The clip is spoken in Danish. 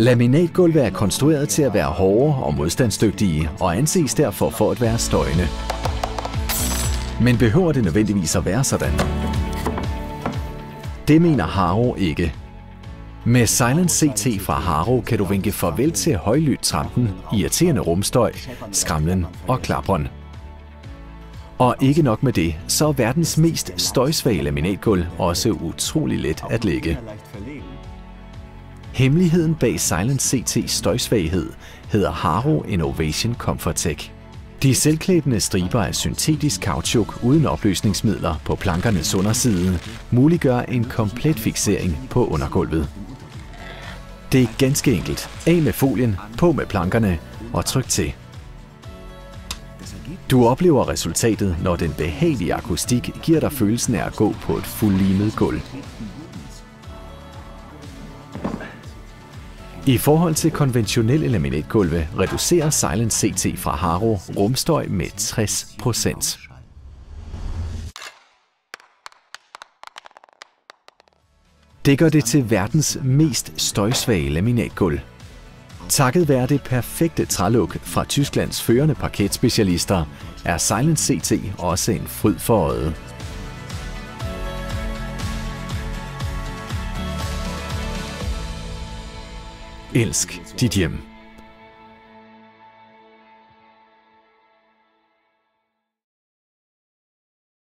Laminatgulve er konstrueret til at være hårde og modstandsdygtige og anses derfor for at være støjende. Men behøver det nødvendigvis at være sådan? Det mener Haro ikke. Med Silent CT fra Haro kan du vinke farvel til højlydt trampen, irriterende rumstøj, skramlen og klapren. Og ikke nok med det, så er verdens mest støjsvage laminatgulv også utrolig let at lægge. Hemmeligheden bag Silent CT's støjsvaghed hedder Haro Innovation ComforTec. De selvklæbende striber af syntetisk kautschuk uden opløsningsmidler på plankernes underside muliggør en komplet fiksering på undergulvet. Det er ganske enkelt. Af med folien, på med plankerne og tryk til. Du oplever resultatet, når den behagelige akustik giver dig følelsen af at gå på et fuldlimet gulv. I forhold til konventionelle laminatgulve reducerer Silent CT fra Haro rumstøj med 60%. Det gør det til verdens mest støjsvage laminatgulv. Takket være det perfekte træluk fra Tysklands førende parketspecialister er Silent CT også en fryd for øjet. Ilsk TTM.